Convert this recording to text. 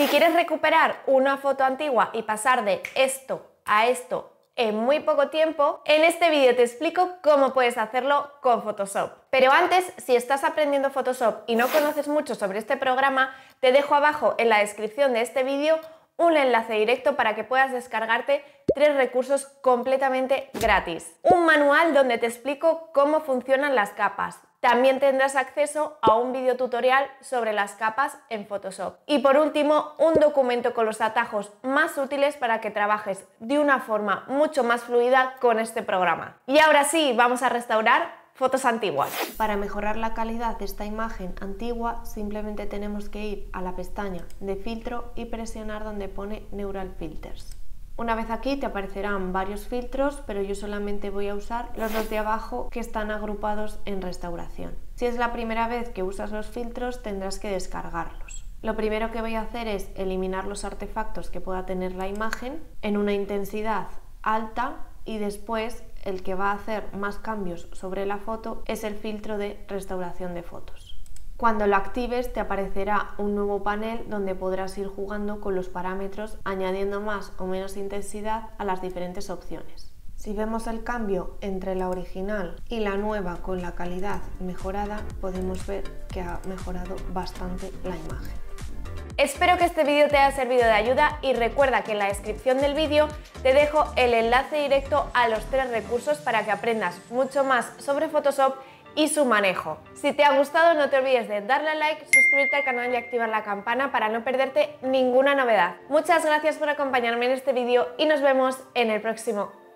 Si quieres recuperar una foto antigua y pasar de esto a esto en muy poco tiempo, en este vídeo te explico cómo puedes hacerlo con Photoshop. Pero antes, si estás aprendiendo Photoshop y no conoces mucho sobre este programa, te dejo abajo en la descripción de este vídeo un enlace directo para que puedas descargarte 3 recursos completamente gratis. Un manual donde te explico cómo funcionan las capas. También tendrás acceso a un video tutorial sobre las capas en Photoshop. Y por último, un documento con los atajos más útiles para que trabajes de una forma mucho más fluida con este programa. Y ahora sí, vamos a restaurar fotos antiguas. Para mejorar la calidad de esta imagen antigua, simplemente tenemos que ir a la pestaña de filtro y presionar donde pone Neural Filters. Una vez aquí te aparecerán varios filtros, pero yo solamente voy a usar los dos de abajo que están agrupados en restauración. Si es la primera vez que usas los filtros, tendrás que descargarlos. Lo primero que voy a hacer es eliminar los artefactos que pueda tener la imagen en una intensidad alta y después el que va a hacer más cambios sobre la foto es el filtro de restauración de fotos. Cuando lo actives te aparecerá un nuevo panel donde podrás ir jugando con los parámetros, añadiendo más o menos intensidad a las diferentes opciones. Si vemos el cambio entre la original y la nueva con la calidad mejorada, podemos ver que ha mejorado bastante la imagen. Espero que este vídeo te haya servido de ayuda y recuerda que en la descripción del vídeo te dejo el enlace directo a los 3 recursos para que aprendas mucho más sobre Photoshop y su manejo. Si te ha gustado, no te olvides de darle a like, suscribirte al canal y activar la campana para no perderte ninguna novedad. Muchas gracias por acompañarme en este vídeo y nos vemos en el próximo.